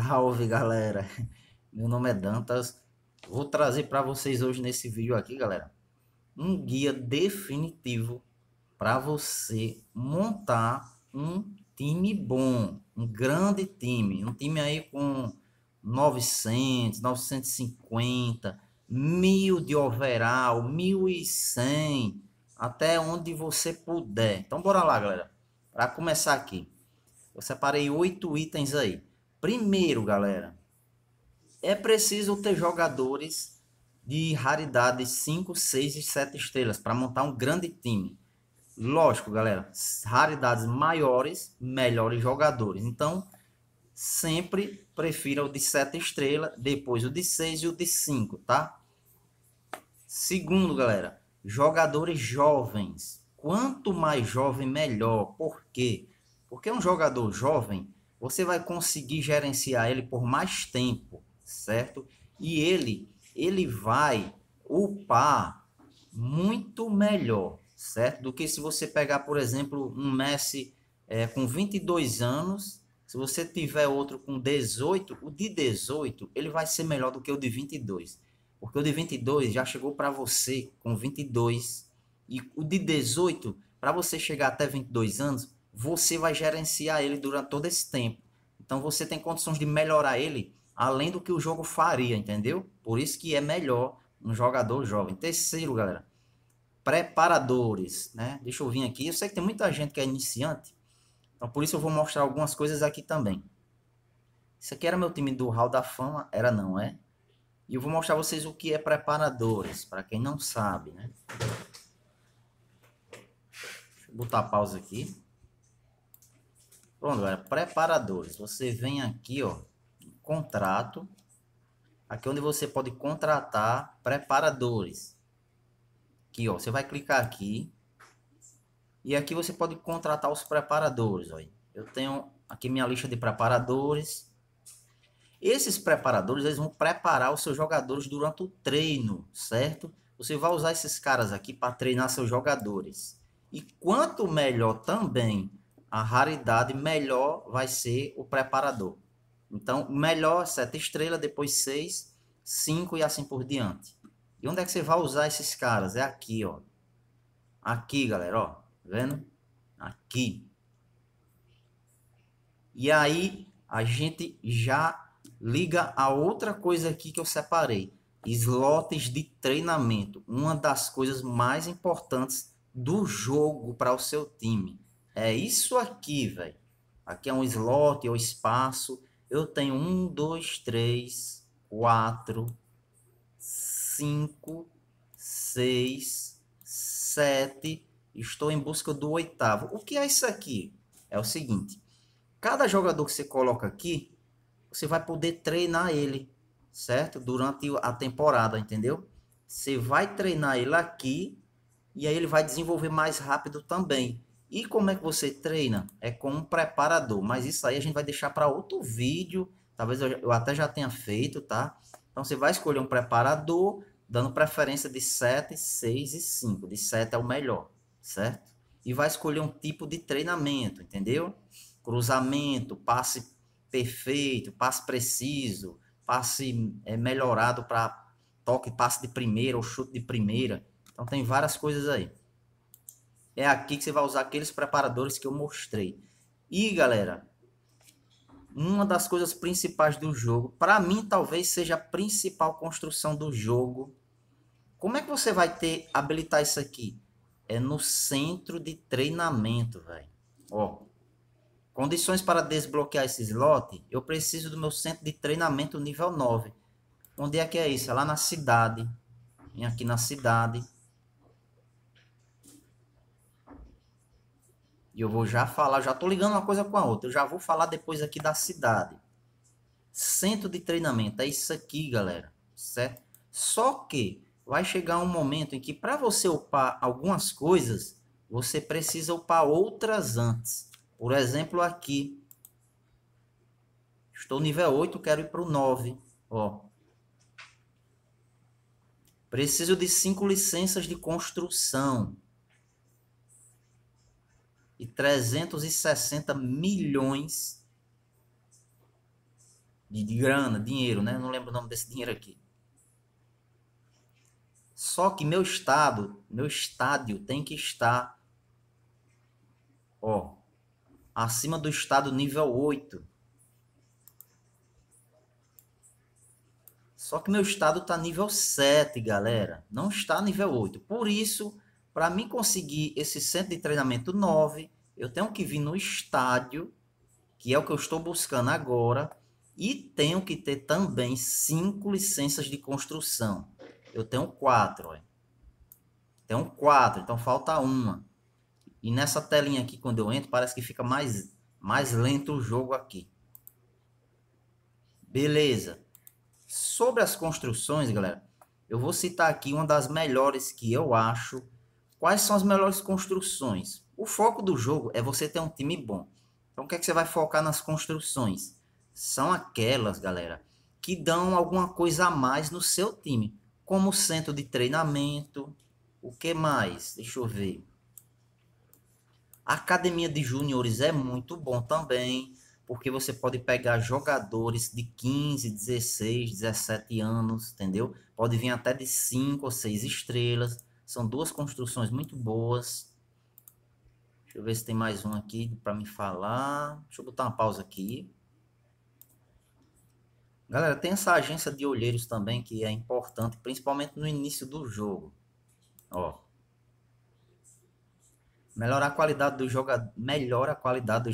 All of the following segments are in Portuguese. Salve, galera! Meu nome é Dantas. Vou trazer para vocês hoje nesse vídeo aqui, galera, um guia definitivo para você montar um time bom, um grande time, um time aí com 900, 950, 1000 de overall, 1100, até onde você puder. Então bora lá, galera. Para começar aqui, eu separei 8 itens aí. Primeiro, galera, é preciso ter jogadores de raridade 5, 6 e 7 estrelas para montar um grande time. Lógico, galera, raridades maiores, melhores jogadores. Então, sempre prefira o de 7 estrelas, depois o de 6 e o de 5, tá? Segundo, galera, jogadores jovens. Quanto mais jovem, melhor. Por quê? Porque um jogador jovem, você vai conseguir gerenciar ele por mais tempo, certo? E ele vai upar muito melhor, certo? Do que se você pegar, por exemplo, um Messi com 22 anos, se você tiver outro com 18, o de 18, ele vai ser melhor do que o de 22. Porque o de 22 já chegou para você com 22. E o de 18, para você chegar até 22 anos, você vai gerenciar ele durante todo esse tempo. Então você tem condições de melhorar ele além do que o jogo faria, entendeu? Por isso que é melhor um jogador jovem. Terceiro, galera, preparadores, né? Deixa eu vir aqui. Eu sei que tem muita gente que é iniciante, então por isso eu vou mostrar algumas coisas aqui também. Isso aqui era meu time do Hall da Fama, era não é? E eu vou mostrar vocês o que é preparadores, para quem não sabe, né? Deixa eu botar a pausa aqui. Pronto, galera, preparadores. Você vem aqui, ó, contrato. Aqui onde você pode contratar preparadores. Aqui, ó, você vai clicar aqui. E aqui você pode contratar os preparadores, ó. Eu tenho aqui minha lista de preparadores. Esses preparadores, eles vão preparar os seus jogadores durante o treino, certo? Você vai usar esses caras aqui para treinar seus jogadores. E quanto melhor também a raridade, melhor vai ser o preparador. Então, melhor 7 estrelas, depois 6, 5 e assim por diante. E onde é que você vai usar esses caras? É aqui, ó. Aqui, galera, ó. Tá vendo? Aqui. E aí, a gente já liga a outra coisa aqui que eu separei. Slots de treinamento. Uma das coisas mais importantes do jogo para o seu time. É isso aqui, velho. Aqui é um slot, é um espaço. Eu tenho 1, 2, 3, 4, 5, 6, 7. Estou em busca do 8º. O que é isso aqui? É o seguinte. Cada jogador que você coloca aqui, você vai poder treinar ele, certo? Durante a temporada, entendeu? Você vai treinar ele aqui e aí ele vai desenvolver mais rápido também. E como é que você treina? É com um preparador. Mas isso aí a gente vai deixar para outro vídeo. Talvez eu até já tenha feito, tá? Então você vai escolher um preparador, dando preferência de 7, 6 e 5. De 7 é o melhor, certo? E vai escolher um tipo de treinamento, entendeu? Cruzamento, passe perfeito, passe preciso, passe melhorado para toque, passe de primeira ou chute de primeira. Então tem várias coisas aí. É aqui que você vai usar aqueles preparadores que eu mostrei. E, galera, uma das coisas principais do jogo, para mim, talvez seja a principal construção do jogo. Como é que você vai habilitar isso aqui? É no centro de treinamento, velho. Ó, condições para desbloquear esse slot, eu preciso do meu centro de treinamento nível 9. Onde é que é isso? É lá na cidade. Vem aqui na cidade. E eu vou já falar, já tô ligando uma coisa com a outra. Eu já vou falar depois aqui da cidade. Centro de treinamento, é isso aqui, galera. Certo? Só que vai chegar um momento em que para você upar algumas coisas, você precisa upar outras antes. Por exemplo, aqui. Estou nível 8, quero ir para o 9. Ó. Preciso de 5 licenças de construção. E 360 milhões de grana, dinheiro, né? Eu não lembro o nome desse dinheiro aqui. Só que meu estádio tem que estar, ó, acima do estádio nível 8. Só que meu estádio tá nível 7, galera. Não está nível 8. Por isso, para mim conseguir esse centro de treinamento 9, eu tenho que vir no estádio, que é o que eu estou buscando agora, e tenho que ter também 5 licenças de construção. Eu tenho 4, olha. Tenho 4, então falta uma. E nessa telinha aqui, quando eu entro, parece que fica mais lento o jogo aqui. Beleza. Sobre as construções, galera, eu vou citar aqui uma das melhores que eu acho. Quais são as melhores construções? O foco do jogo é você ter um time bom. Então, o que é que você vai focar nas construções? São aquelas, galera, que dão alguma coisa a mais no seu time. Como centro de treinamento, o que mais? Deixa eu ver. A academia de júniores é muito bom também, porque você pode pegar jogadores de 15, 16, 17 anos, entendeu? Pode vir até de 5 ou 6 estrelas. São duas construções muito boas. Deixa eu ver se tem mais um aqui para me falar. Deixa eu botar uma pausa aqui. Galera, tem essa agência de olheiros também que é importante, principalmente no início do jogo. Ó. Melhora a qualidade dos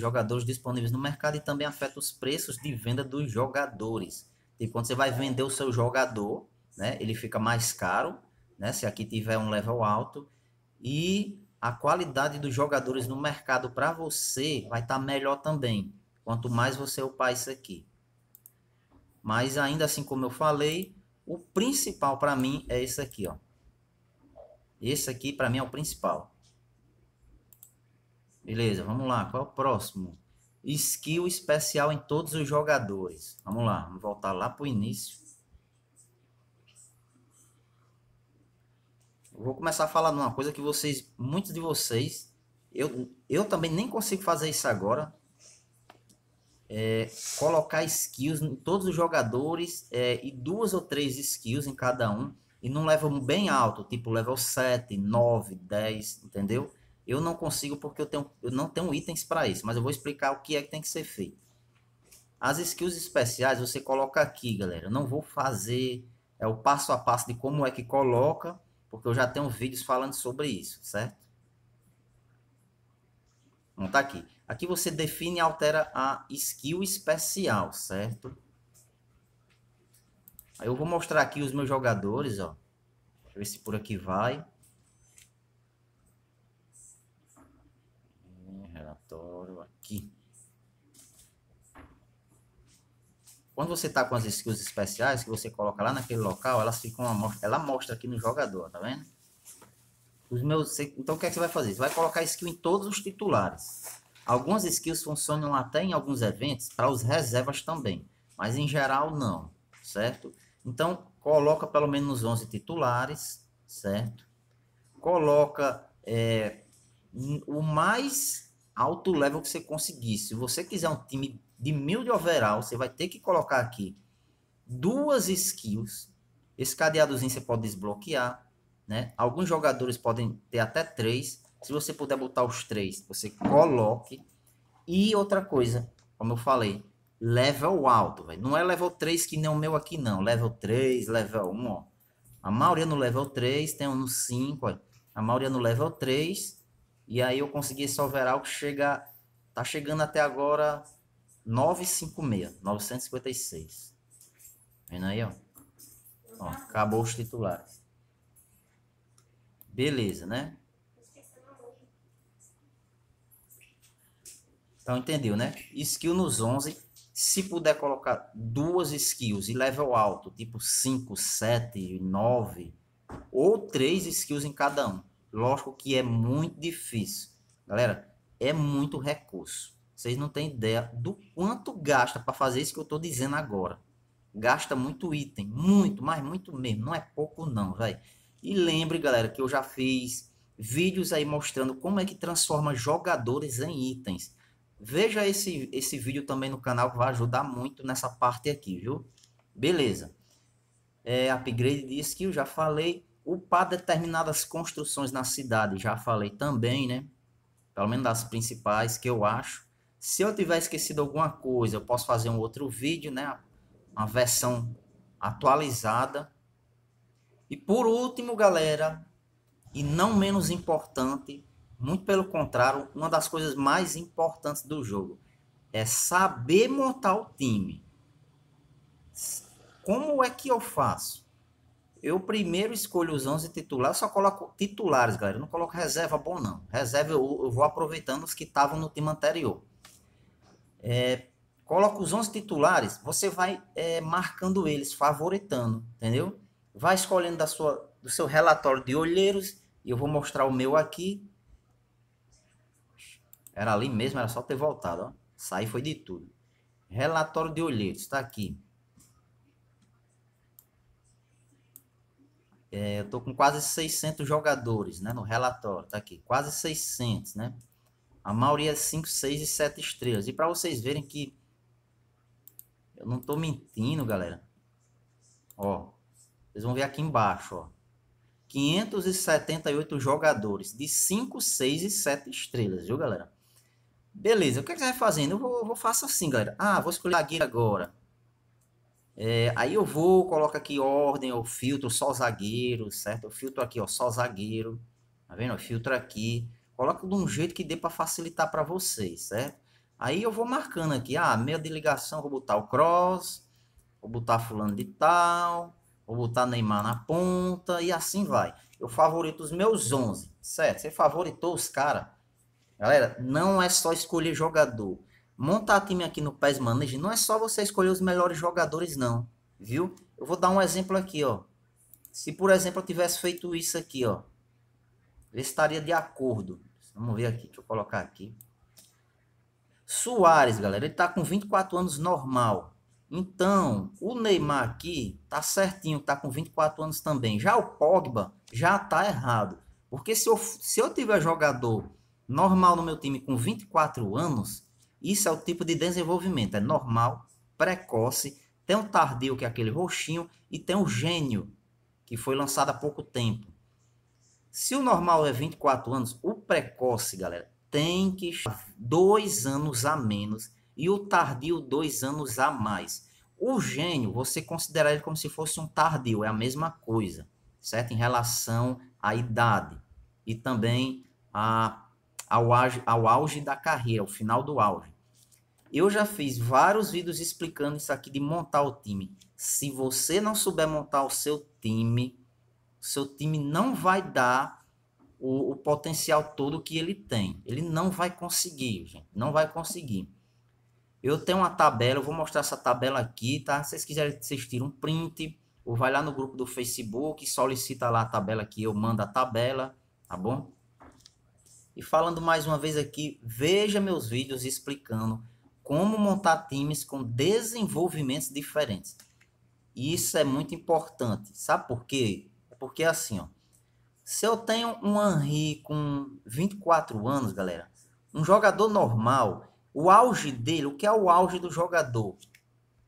jogadores disponíveis no mercado e também afeta os preços de venda dos jogadores. E quando você vai vender o seu jogador, né, ele fica mais caro, né, se aqui tiver um level alto. E a qualidade dos jogadores no mercado para você vai estar melhor também, quanto mais você upar isso aqui. Mas ainda assim, como eu falei, o principal para mim é esse aqui, ó. Esse aqui para mim é o principal. Beleza, vamos lá. Qual é o próximo? Skill especial em todos os jogadores. Vamos lá, vamos voltar lá para o início. Eu vou começar a falar de uma coisa que vocês, muitos de vocês, eu também nem consigo fazer isso agora. Colocar skills em todos os jogadores e 2 ou 3 skills em cada um e num level bem alto, tipo level 7, 9, 10, entendeu? Eu não consigo porque eu não tenho itens para isso, mas eu vou explicar o que é que tem que ser feito. As skills especiais você coloca aqui, galera. Eu não vou fazer o passo a passo de como é que coloca, porque eu já tenho vídeos falando sobre isso, certo? Não tá aqui. Aqui você define e altera a skill especial, certo? Aí eu vou mostrar aqui os meus jogadores, ó. Deixa eu ver se por aqui vai. Relatório aqui. Quando você tá com as skills especiais, que você coloca lá naquele local, elas ficam ela mostra aqui no jogador, tá vendo? Então o que é que você vai fazer? Você vai colocar skill em todos os titulares. Algumas skills funcionam até em alguns eventos para os reservas também, mas em geral não, certo? Então, coloca pelo menos 11 titulares, certo? Coloca o mais alto level que você conseguir. Se você quiser um time de 1000 de overall, você vai ter que colocar aqui 2 skills. Esse cadeadozinho você pode desbloquear, né? Alguns jogadores podem ter até 3. Se você puder botar os 3, você coloque. E outra coisa, como eu falei, level alto, véio. Não é level 3 que nem o meu aqui, não. Level 3, level 1, ó. A maioria no level 3, tem um no 5, ó. A maioria no level 3. E aí eu consegui esse overall que chega... Tá chegando até agora 956, 956. Vendo aí, ó. Ó, acabou os titulares. Beleza, né? Então, entendeu, né? Skill nos 11. Se puder colocar 2 skills e level alto, tipo 5, 7, 9, ou 3 skills em cada um. Lógico que é muito difícil. Galera, é muito recurso. Vocês não têm ideia do quanto gasta para fazer isso que eu estou dizendo agora. Gasta muito item. Muito, mas muito mesmo. Não é pouco não, velho. E lembre, galera, que eu já fiz vídeos aí mostrando como é que transforma jogadores em itens. Veja esse vídeo também no canal, que vai ajudar muito nessa parte aqui, viu? Beleza. Upgrade de skill, já falei. Upar determinadas construções na cidade, já falei também, né? Pelo menos das principais, que eu acho. Se eu tiver esquecido alguma coisa, eu posso fazer um outro vídeo, né? Uma versão atualizada. E por último, galera, e não menos importante, muito pelo contrário, uma das coisas mais importantes do jogo é saber montar o time. Como é que eu faço? Eu primeiro escolho os 11 titulares, só coloco titulares, galera, eu não coloco reserva bom não. Reserva eu vou aproveitando os que estavam no time anterior. Coloco os 11 titulares, você vai marcando eles, favoritando, entendeu? Vai escolhendo do seu relatório de olheiros. E eu vou mostrar o meu aqui. Era ali mesmo, era só ter voltado. Ó. Saí foi de tudo. Relatório de olheiros, está aqui. Eu estou com quase 600 jogadores, né, no relatório. Está aqui, quase 600, né? A maioria é 5, 6 e 7 estrelas. E para vocês verem que eu não estou mentindo, galera. Ó. Vocês vão ver aqui embaixo, ó, 578 jogadores de 5, 6 e 7 estrelas, viu, galera? Beleza, o que, é que você vai fazendo? Eu faço assim, galera. Ah, vou escolher zagueiro agora. Aí eu coloco aqui ordem, eu filtro só zagueiro, certo? Eu filtro aqui, ó, só zagueiro. Tá vendo? Eu filtro aqui. Coloco de um jeito que dê para facilitar para vocês, certo? Aí eu vou marcando aqui, ah, meia de ligação, vou botar o cross, vou botar fulano de tal... Vou botar Neymar na ponta e assim vai. Eu favorito os meus 11, certo? Você favoritou os caras. Galera, não é só escolher jogador. Montar time aqui no PES Manager não é só você escolher os melhores jogadores, não. Viu? Eu vou dar um exemplo aqui, ó. Se, por exemplo, eu tivesse feito isso aqui, ó. Eu estaria de acordo. Vamos ver aqui, deixa eu colocar aqui. Suárez, galera, ele tá com 24 anos normal. Então, o Neymar aqui tá certinho, tá com 24 anos também. Já o Pogba já tá errado. Porque se eu tiver jogador normal no meu time com 24 anos, isso é o tipo de desenvolvimento. É normal, precoce, tem um tardio, que é aquele roxinho, e tem um gênio, que foi lançado há pouco tempo. Se o normal é 24 anos, o precoce, galera, tem que estar 2 anos a menos. E o tardio, 2 anos a mais. O gênio, você considera ele como se fosse um tardio. É a mesma coisa, certo? Em relação à idade. E também ao auge da carreira, ao final do auge. Eu já fiz vários vídeos explicando isso aqui de montar o time. Se você não souber montar o seu time não vai dar o potencial todo que ele tem. Ele não vai conseguir, gente. Não vai conseguir. Eu tenho uma tabela, eu vou mostrar essa tabela aqui, tá? Se vocês quiserem, vocês tiram um print, ou vai lá no grupo do Facebook, solicita lá a tabela que eu mando a tabela, tá bom? E falando mais uma vez aqui, veja meus vídeos explicando como montar times com desenvolvimentos diferentes. Isso é muito importante, sabe por quê? Porque é assim, ó. Se eu tenho um Henry com 24 anos, galera, um jogador normal... O auge dele, o que é o auge do jogador?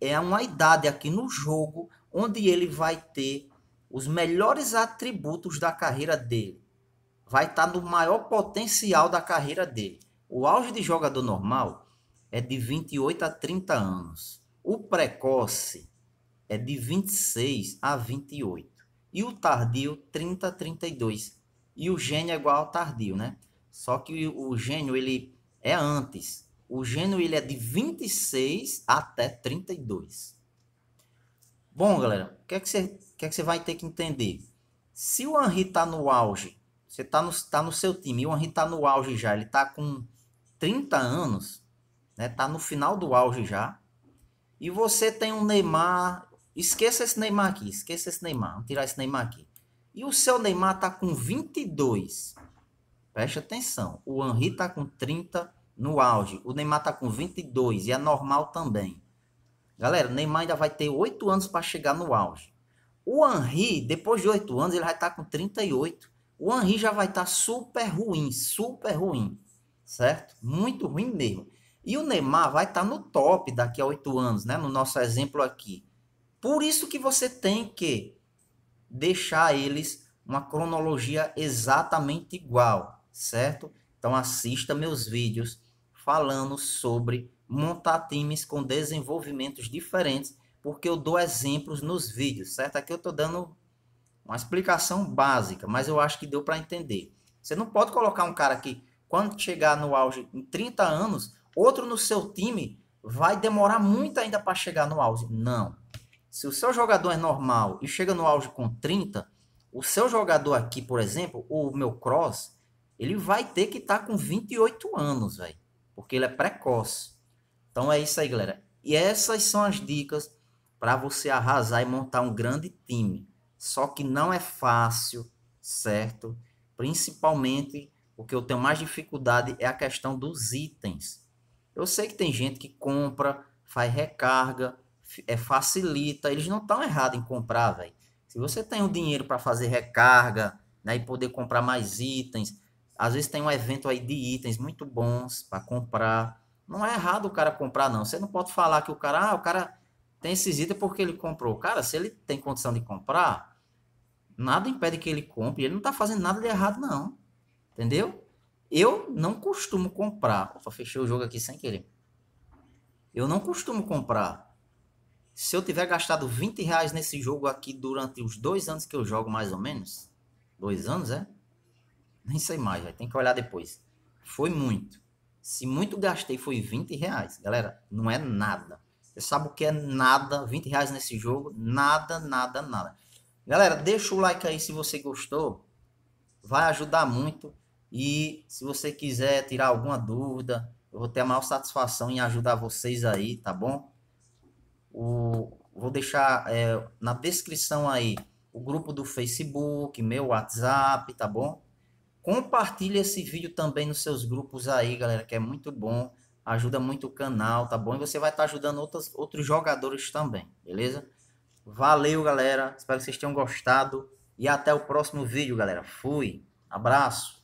É uma idade aqui no jogo onde ele vai ter os melhores atributos da carreira dele. Vai estar no maior potencial da carreira dele. O auge de jogador normal é de 28 a 30 anos. O precoce é de 26 a 28. E o tardio, 30 a 32. E o gênio é igual ao tardio, né? Só que o gênio, ele é antes. O gênio, ele é de 26 até 32. Bom, galera, o que é que você vai ter que entender? Se o Henry está no auge, você tá no seu time, e o Henry está no auge já, ele está com 30 anos, né? Tá no final do auge já, e você tem um Neymar, esqueça esse Neymar aqui, vamos tirar esse Neymar aqui. E o seu Neymar está com 22. Preste atenção, o Henry está com 30 no auge, o Neymar tá com 22 e é normal também. Galera, o Neymar ainda vai ter 8 anos para chegar no auge. O Henry, depois de 8 anos, ele vai estar com 38. O Henry já vai estar super ruim, certo? Muito ruim mesmo. E o Neymar vai estar no top daqui a 8 anos, né? No nosso exemplo aqui. Por isso que você tem que deixar eles uma cronologia exatamente igual, certo? Então assista meus vídeos falando sobre montar times com desenvolvimentos diferentes, porque eu dou exemplos nos vídeos, certo? Aqui eu estou dando uma explicação básica, mas eu acho que deu para entender. Você não pode colocar um cara que, quando chegar no auge em 30 anos, outro no seu time vai demorar muito ainda para chegar no auge. Não. Se o seu jogador é normal e chega no auge com 30, o seu jogador aqui, por exemplo, o meu cross, ele vai ter que estar com 28 anos, velho, porque ele é precoce. Então é isso aí, galera. E essas são as dicas para você arrasar e montar um grande time. Só que não é fácil, certo? Principalmente o que eu tenho mais dificuldade é a questão dos itens. Eu sei que tem gente que compra, faz recarga, facilita. Eles não estão errados em comprar, velho. Se você tem o dinheiro para fazer recarga, né, e poder comprar mais itens, às vezes tem um evento aí de itens muito bons para comprar. Não é errado o cara comprar, não. Você não pode falar que o cara tem esses itens porque ele comprou. Cara, se ele tem condição de comprar, nada impede que ele compre. Ele não está fazendo nada de errado, não. Entendeu? Eu não costumo comprar. Opa, fechei o jogo aqui sem querer. Eu não costumo comprar. Se eu tiver gastado 20 reais nesse jogo aqui durante os 2 anos que eu jogo, mais ou menos. 2 anos, é? Nem sei mais, véio. Tem que olhar depois. Foi muito. Se muito gastei, foi 20 reais. Galera, não é nada. Você sabe o que é nada? 20 reais nesse jogo? Nada, nada, nada. Galera, deixa o like aí se você gostou. Vai ajudar muito. E se você quiser tirar alguma dúvida, eu vou ter a maior satisfação em ajudar vocês aí, tá bom? Vou deixar na descrição aí o grupo do Facebook, meu WhatsApp, tá bom? Compartilhe esse vídeo também nos seus grupos aí, galera, que é muito bom. Ajuda muito o canal, tá bom? E você vai estar ajudando outros jogadores também, beleza? Valeu, galera. Espero que vocês tenham gostado. E até o próximo vídeo, galera. Fui. Abraço.